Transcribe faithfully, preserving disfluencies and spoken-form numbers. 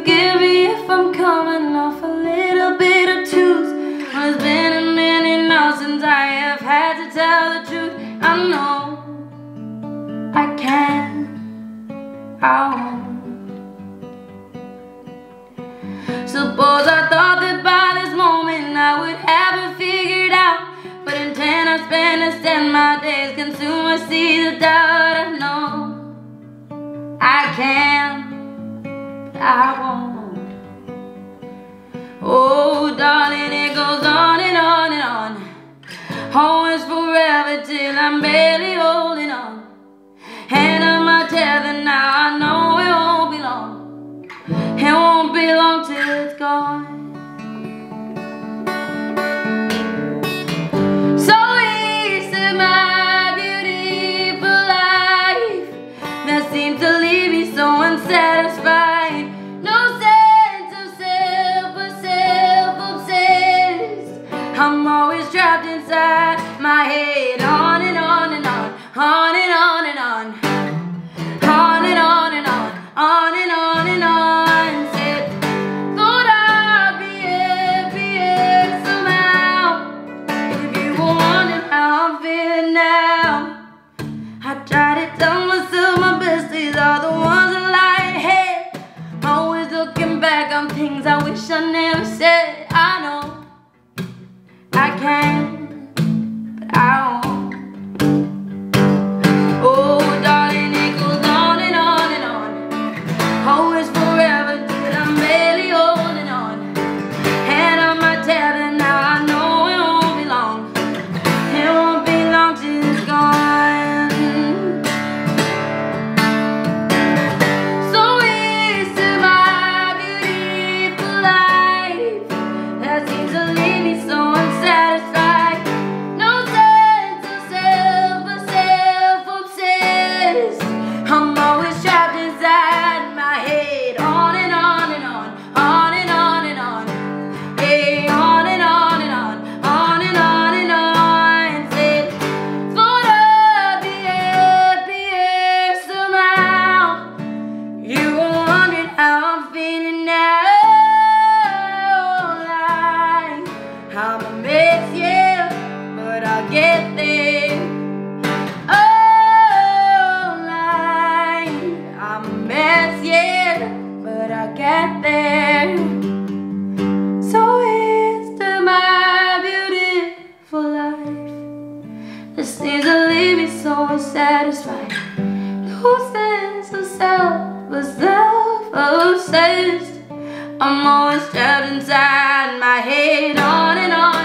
forgive me if I'm coming off a little bit obtuse. Well, it's been a minute now since I have had to tell the truth. I know I can, I won't. Suppose I thought that by this moment I would have it figured out, but in ten I spend I spend my days consumed with seeds of doubt. I know I can, I won't. Oh, darling, it goes on and on and on. Always forever till I'm barely holding on. Hand on my tether now, I know it won't be long. It won't be long till it's gone. I'm always trapped inside my head, on and on and on, on and on and on, on and on and on, on and on and on. Said, thought I'd be it, be it somehow. If you were wondering how I'm feeling now, I try to tell myself my best days are the ones that lie ahead. Always looking back on things I wish I never said. I know I can, but I won't. Oh, darling, it goes on and on and on. Always forever, till I'm barely holding on. Hand on my tether, now I know it won't be long. It won't be long till it's gone. So it's my beautiful life that seems to leave me so satisfied, no sense of self, or self-obsessed. I'm always trapped inside my head, on and on and on, on and on and on, hey, on and on and on, on and on and on. Said, thought I'd be happier somehow. You were wondering how I'm feeling now. I'm a mess, yeah, but I'll get there. Oh, life, I'm a mess, yeah, but I'll get there. So here's to my beautiful life. This seems to leave me so unsatisfied. No sense of self, but self-obsessed. I'm always trapped inside my head, on and on.